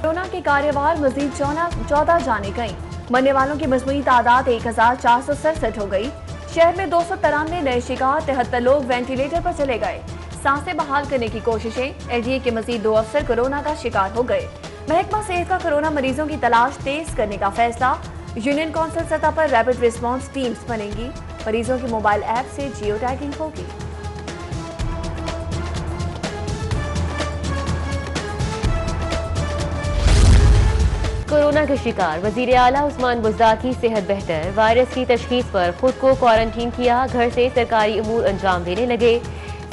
Corona के कार्यवार मजीद 14 जाने गई। मरने वालों की मजमूई तादाद 1467 हो गई। शहर में 293 नए शिकार, 73 लोग वेंटिलेटर पर चले गए। सांसें बहाल करने की कोशिशें, एलडीए के मजीद 2 अफसर कोरोना का शिकार हो गए। महकमा सेहत का कोरोना मरीजों की तलाश तेज करने का फैसला। यूनियन काउंसिल सतह पर रैपिड रिस्पॉन्स टीम्स बनेंगी। मरीजों की मोबाइल ऐप से जियो टैगिंग होगी। कोरोना के शिकार वजीर आला उस्मान बुज़दार की सेहत बेहतर। वायरस की तशखीस पर खुद को क्वारंटीन किया, घर से सरकारी अमूर अंजाम देने लगे।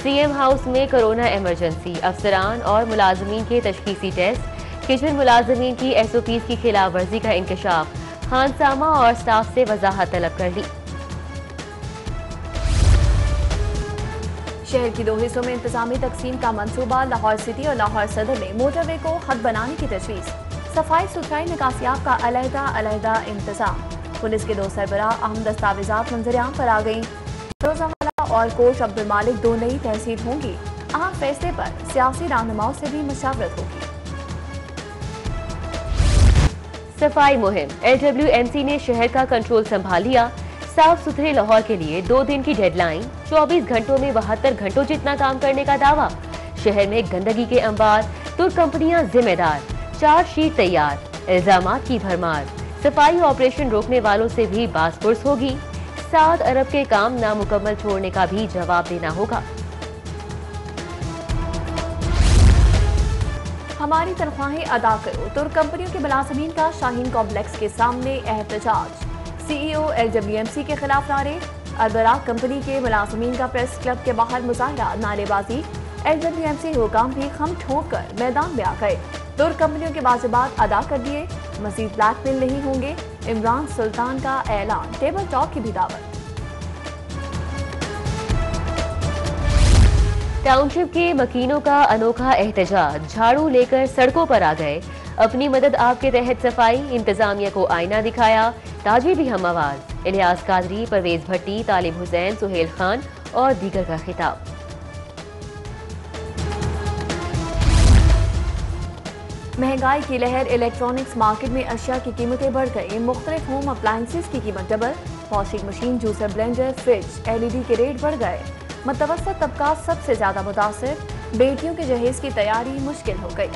सीएम हाउस में कोरोना इमरजेंसी, अफसरान और मुलाजमीन के तशखीसी टेस्ट। किचन मुलाजमीन की SOPs की खिलाफ वर्जी का इंकशाफ। खानसामा और स्टाफ से वजाहत तलब कर ली। शहर की 2 हिस्सों में इंतजामी तकसीम का मंसूबा। लाहौर सिटी और लाहौर सदर में मोटरवे को हद बनाने की तजवीज़। सफाई सुथराई निकासियाब का अलहदा इंतजाम। पुलिस के 2 सरबरा अहम दस्तावेजात मंजरेआम पर आ गई। रोजावाला और कोच अब्दुल मालिक 2 नई तहसील होंगी। अहम फैसले पर सियासी रहनुमाओं से भी मशावरत होगी। सफाई मुहिम, LWMC ने शहर का कंट्रोल संभाल लिया। साफ सुथरे लाहौर के लिए 2 दिन की डेडलाइन। 24 घंटों में 72 घंटों जितना काम करने का दावा। शहर में गंदगी के अंबार, तुर्क कंपनियां जिम्मेदार। चार्जशीट तैयार, इल्जामात की भरमार। सफाई ऑपरेशन रोकने वालों से भी बासपुर्स होगी। 7 अरब के काम नामुकम्मल छोड़ने का भी जवाब देना होगा। हमारी तनख्वाहें अदा करो, तुर्क कंपनियों के मुलाजमीन का शाहीन कॉम्प्लेक्स के सामने एहतजाज। CEO LWMC के खिलाफ नारे। अरबरा कंपनी के मुलाजमीन का प्रेस क्लब के बाहर मुजाहरा, नारेबाजी। LWMC हुकाम भी खम ठोक कर मैदान में आ गए। तुर्क कंपनियों के वाजिबात अदा कर दिए, मजीद ब्लैकमेल नहीं होंगे। इमरान सुल्तान का ऐलान, टेबल टॉक की भी दावत। टाउनशिप के मकीनों का अनोखा एहतजाज, झाड़ू लेकर सड़कों पर आ गए। अपनी मदद आपके तहत सफाई, इंतजामिया को आईना दिखाया। ताजवी भी हम आवाज, इलियास कादरी, परवेज भट्टी, तालिब हुसैन, सुहेल खान और दीगर का खिताब। महंगाई की लहर, इलेक्ट्रॉनिक्स मार्केट में अशिया की कीमतें बढ़ गई। मुख्तलिफ होम अप्लायंसेस की कीमत double. Washing machine, juicer, blender, fridge, LED के रेट बढ़ गए। मतवसत तबका सबसे ज्यादा मुतासर। बेटियों के जहेज की तैयारी मुश्किल हो गई।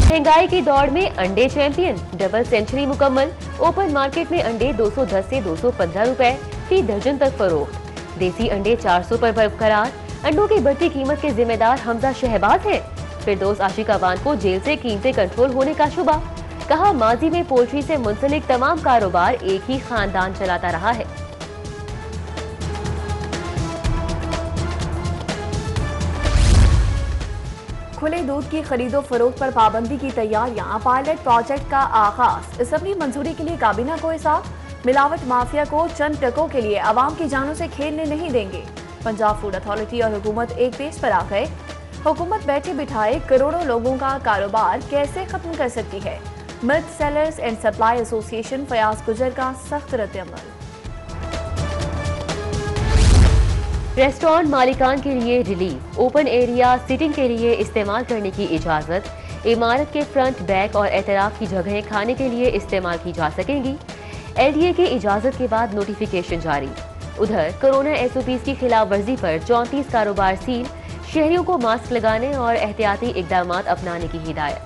महंगाई की दौड़ में अंडे चैंपियन, डबल सेंचुरी मुकम्मल। ओपन मार्केट में अंडे 210 से 215 रुपए फी दर्जन तक फरोख्त। देसी अंडे 400 पर बरकरार। अंडों की बढ़ती कीमत के जिम्मेदार हमजा शहबाज हैं। फिरदौस आशिकावान को जेल से कीमतें कंट्रोल होने का शुबा। कहा, माजी में पोल्ट्री से मुंसलिक तमाम कारोबार एक ही खानदान चलाता रहा है। खुले दूध की खरीदो फरोख्त पर पाबंदी की तैयारियां, पायलट प्रोजेक्ट का आगाज। इसकी मंजूरी के लिए काबीना को हिसाब। मिलावट माफिया को चंद टकों के लिए आवाम की जानों से खेलने नहीं देंगे। पंजाब फूड अथॉरिटी और हुकूमत एक पेज पर आ गए। हुकूमत बैठे बिठाए करोड़ों लोगों का कारोबार कैसे खत्म कर सकती है। Milk sellers and supply association Fayaz Gujjar का सख्त रद्दअमल। रेस्टोरेंट मालिकान के लिए रिलीफ, ओपन एरिया सिटिंग के लिए इस्तेमाल करने की इजाज़त। इमारत के फ्रंट, बैक और एतराफ की जगहें खाने के लिए इस्तेमाल की जा सकेंगी। LDA के इजाज़त के बाद नोटिफिकेशन जारी। उधर कोरोना SOPs की खिलाफ वर्जी पर 34 कारोबार सील। शहरियों को मास्क लगाने और एहतियाती इकदाम अपनाने की हिदायत।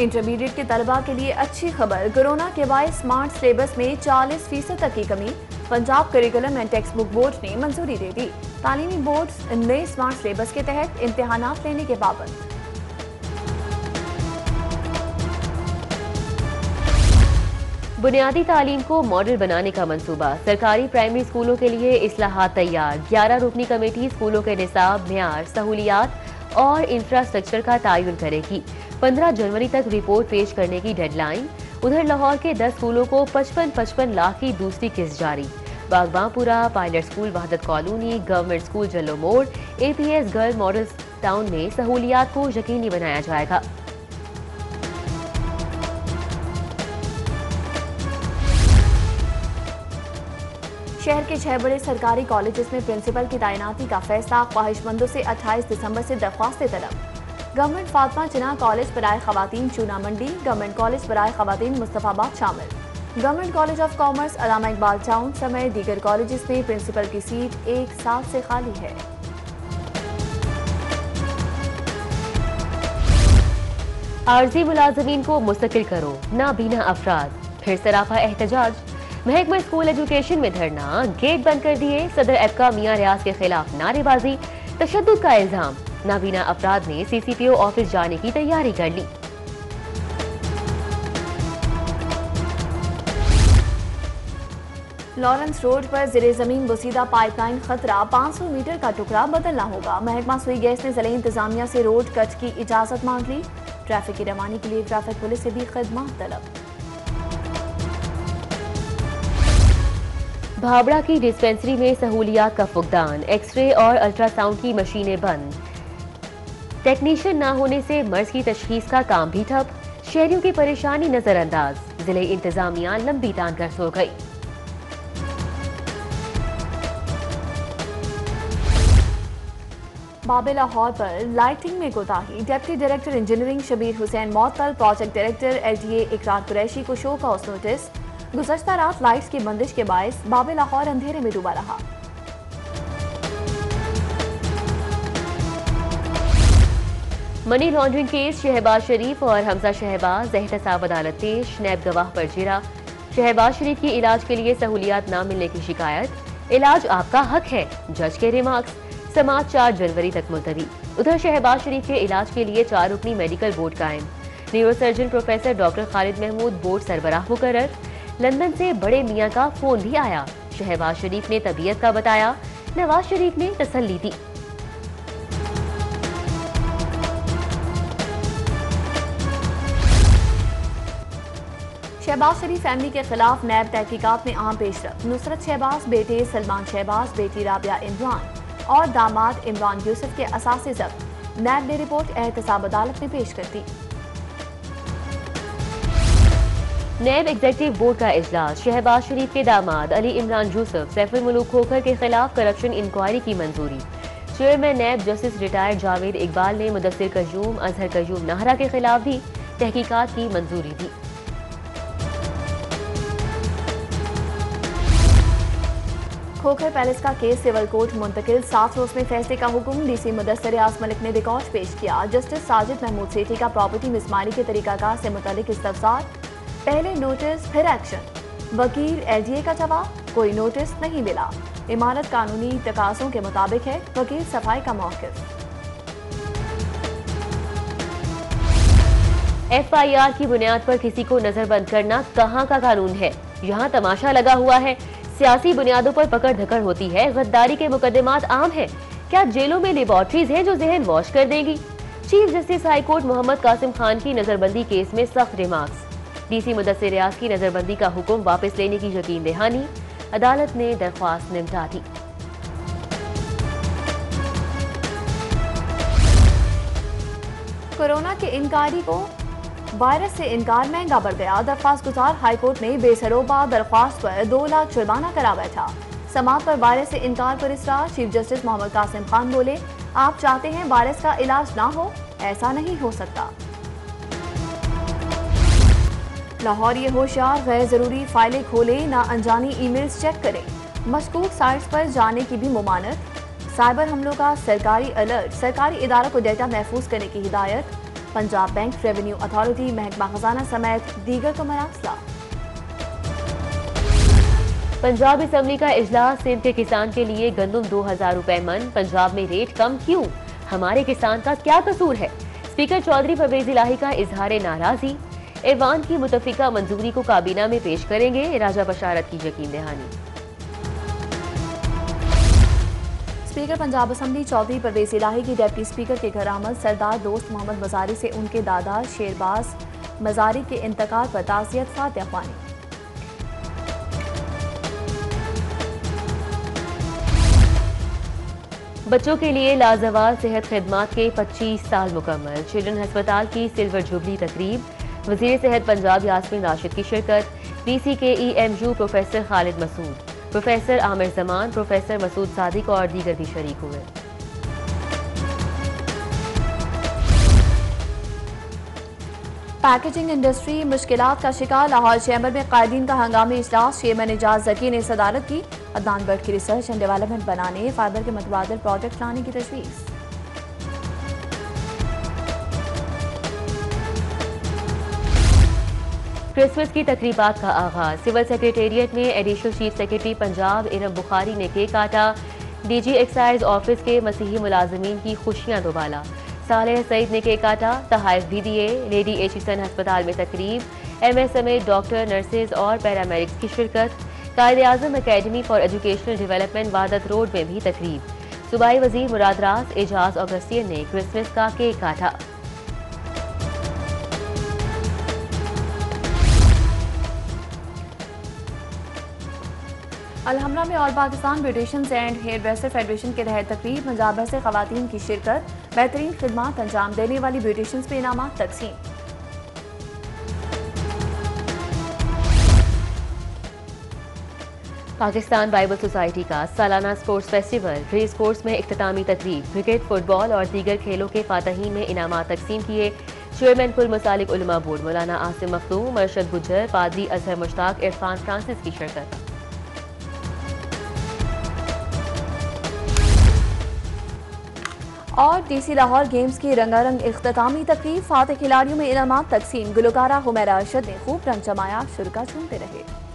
इंटरमीडिएट के तलबा के लिए अच्छी खबर, कोरोना के बायस स्मार्ट सिलेबस में 40% तक की कमी। Punjab curriculum and text book board ने मंजूरी दे दी। तालीमी बोर्ड्स नए स्मार्ट सिलेबस के तहत इम्तिहानात लेने के बाबत। बुनियादी तालीम को मॉडल बनाने का मंसूबा, सरकारी प्राइमरी स्कूलों के लिए इस्लाहात तैयार। 11 रुकनी कमेटी स्कूलों के निसाब, म्यार, सहूलियात और इंफ्रास्ट्रक्चर का तयन करेगी। 15 जनवरी तक रिपोर्ट पेश करने की डेडलाइन। उधर लाहौर के 10 स्कूलों को 55 लाख की दूसरी किस्त जारी। Baghbanpura, pilot school Wahdat colony, government school Jallo मोड़, APS गर्ल मॉडल टाउन में सहूलियात को यकीनी बनाया जाएगा। शहर के 6 बड़े सरकारी कॉलेजेस में प्रिंसिपल की तैनाती का फैसला, ख्वाहिशमंदों से 28 दिसंबर से दरख्वास्तें तलब। गवर्नमेंट फातिमा जना कॉलेज बराए खवातीन चूना मंडी, गवर्नमेंट कॉलेज बराए खवातीन मुस्तफ़ाबाद शामिल। Government college of commerce Allama Iqbal town समेत दीगर कॉलेजेस में प्रिंसिपल की सीट एक साल से खाली है। आर्जी मुलाजमीन को मुस्तकिल करो, नाबीना अफराद फिर सराफा एहतजाज। महकमा स्कूल एजुकेशन में धरना, गेट बंद कर दिए। सदर एबका मियां रियाज के खिलाफ नारेबाजी, तशद्दुद का इल्जाम। नाबीना अफराद ने CCPO ऑफिस जाने की तैयारी कर ली। लॉरेंस रोड पर ज़िरे ज़मीन बसीदा पाइपलाइन खतरा, 500 मीटर का टुकड़ा बदलना होगा। महकमा सुई गैस ने ज़िले इंतजामिया से रोड कट की इजाज़त मांग ली। ट्रैफिक की रवानी के लिए ट्रैफिक पुलिस से भी खदमात तलब। भाबड़ा की डिस्पेंसरी में सहूलियात का फुकदान, एक्सरे और अल्ट्रासाउंड की मशीनें बंद। टेक्नीशियन ना होने से मर्ज की तशखीस का काम भी ठप। शहरियों की परेशानी नजरअंदाज, जिले इंतजामिया लंबी तान कर सो गई। बाबे लाहौर पर लाइटिंग में कोताही, deputy director engineering Shabbir Hussain मौतल। Project director LTA Iqrar Qureshi को शो कॉज नोटिस। गुज़श्ता रात लाइट्स की बंदिश के बायस बाबे लाहौर अंधेरे में डूबा रहा। Money laundering case, Shahbaz Sharif और हमजा शहबाज एहतसाब अदालत पेश। नैब गवाह पर जिरा, शहबाज शरीफ की इलाज के लिए सहूलियात न मिलने की शिकायत। इलाज आपका हक है, जज के रिमार्क्स। समाज 4 जनवरी तक मुलतवी। उधर शहबाज शरीफ के इलाज के लिए 4 रुकनी मेडिकल बोर्ड कायम। Neurosurgeon professor doctor Khalid Mahmood board सरबराह मुकर्रर। लंदन से बड़े मियां का फोन भी आया, शहबाज शरीफ ने तबीयत का बताया, नवाज शरीफ ने तसल्ली दी। शहबाज शरीफ फैमिली के खिलाफ नैब तहकीकात में अहम पेशरफ। नुसरत शहबाज, बेटे सलमान शहबाज, बेटी राबिया इमरान और दामाद इमरान यूसुफ के असासे जब्त। नैब ने रिपोर्ट एहतसाब अदालत में पेश कर दी। नैब एग्जीक्यूटिव बोर्ड का इजलास, शहबाज शरीफ के दामाद अली इमरान यूसुफ सैफुल मुलूक खोखर के खिलाफ करप्शन इंक्वायरी की मंजूरी। Chairman NAB justice retired Javed Iqbal ने मुदस्सिर कयूम अजहर कयूम नाहरा के खिलाफ भी तहकीकात की मंजूरी दी। खोखर पैलेस का केस सिविल कोर्ट मुंतकिल, 7 रोज में फैसले का हुक्म। DC मुदस्सर यास मलिक ने रिकॉर्ड पेश किया। जस्टिस साजिद महमूद सेठी का प्रॉपर्टी मिसमारी के तरीकाकार से मुतालिक इस्तफसार, पहले नोटिस फिर एक्शन। वकील LDA का जवाब, कोई नोटिस नहीं मिला, इमारत कानूनी तकाज़ों के मुताबिक है। वकील सफाई का मौक़िफ़। FIR की बुनियाद पर किसी को नजरबंद करना कहाँ का कानून है, यहाँ तमाशा लगा हुआ है। सियासी बुनियादों पर पकड़ धकड़ होती है, गद्दारी के मुकदमात आम है। क्या जेलों में लेबॉर्ट्रीज हैं जो जहन वॉश कर देंगी? Chief justice high court Mohammad Qasim Khan की नजरबंदी केस में सख्त रिमार्क्स। DC मुदस्सिर रियाज की नजरबंदी का हुक्म वापस लेने की यकीन दहानी, अदालत ने दरख्वास्त निपटा दी। कोरोना के इनकारी को वायरस से इनकार महंगा बढ़ गया। दरख्वास्त गुजार हाईकोर्ट ने बेसरोबा दरख्वास्त पर 2 लाख जुर्माना करा बैठा। समाअत पर वायरस से इनकार पर इसरार, चीफ जस्टिस मोहम्मद कासिम खान बोले, आप चाहते हैं वायरस का इलाज ना हो, ऐसा नहीं हो सकता। लाहौरी होशियार, गैर जरूरी फाइलें खोलें, ना अनजानी ईमेल्स चेक करें। मशकूक साइट्स पर जाने की भी ममानत। साइबर हमलों का सरकारी अलर्ट, सरकारी इदारों को डेटा महफूज करने की हिदायत। पंजाब बैंक, रेवेन्यू अथॉरिटी, महकमा खजाना समेत दीगर को मरासला। पंजाब असम्बली का इजलास, सिंध के किसान के लिए गंदम 2000 रुपए मन, पंजाब में रेट कम क्यों, हमारे किसान का क्या कसूर है? स्पीकर चौधरी परवेज इलाही का इजहार नाराजगी। ऐवान की मुतफिका मंजूरी को काबीना में पेश करेंगे, राजा बशारत की यकीन दहानी। स्पीकर पंजाब असम्बली चौधरी परवेज इलाही की डिप्टी स्पीकर के घर आमद सरदार दोस्त मोहम्मद मजारी से उनके दादा शेरबाज मजारी के इंतकाल पर ताज़ियत फातिहा ख्वानी। बच्चों के लिए लाजवाल सेहत खिदमात के 25 साल मुकम्मल, चिल्ड्रन हस्पताल की सिल्वर जुबली तकरीब। वज़ीर सेहत पंजाब यास्मीन राशिद की शिरकत, DC के EMU professor Khalid Masood. Professor Aamir Zaman, professor Masood Sadiq और दीगर भी शरीक हुए। पैकेजिंग इंडस्ट्री मुश्किलात का शिकार, लाहौर चैम्बर में कायदीन का हंगामी इजलास, चेयरमैन एजाज जकी ने सदारत की। अदनान बट की रिसर्च एंड डेवलपमेंट बनाने, फाइबर के मुतबादल प्रोजेक्ट लाने की तजवीज़। क्रिसमस की तकरीबात का आगाज, सिविल सेक्रेटेरिएट में additional chief secretary Punjab Iram Bukhari ने केक काटा। डीजी एक्साइज ऑफिस के मसीही मुलाजमीन की खुशियां दोबाला, सालेह सईद ने केक काटा, तहाइफ भी दिए। लेडी एचिसन हस्पताल में तकरीब, MSMA डॉक्टर, नर्सेज और पैरामेडिक्स की शिरकत। कायदे Azam academy for educational development Wahdat road में भी तकरीब। सूबाई वजीर मुराद रास एजाज ऑगस्टियन ने क्रिसमस का केक काटा। अलहमरा में all Pakistan beauticians and hair dresser federation के तहत तकरीब, पंजाब भर से खवातीन की शिरकत। बेहतरीन खिदमत अंजाम देने वाली ब्यूटिशंस पे इनाम तकसीम। पाकिस्तान बाइबल सोसाइटी का सालाना स्पोर्ट्स फेस्टिवल, रेस कोर्स में इख्तितामी तकरीब। क्रिकेट, फुटबॉल और दीगर खेलों के फातहीन में इनाम तकसीम किए। चेयरमैन कुल मसालिक उलमा बोर्ड मौलाना आसिम मखदूम, अरशद गुजर, पादरी अजहर मुश्ताक, इरफान फ्रांसिस की शिरकत। और DC लाहौर गेम्स की रंगारंग इख्तितामी तकरीब, फातह खिलाड़ियों में इनाम तकसीम। गुलकारा हुमैरा अरशद ने खूब रंग जमाया, शुरा झूमते रहे।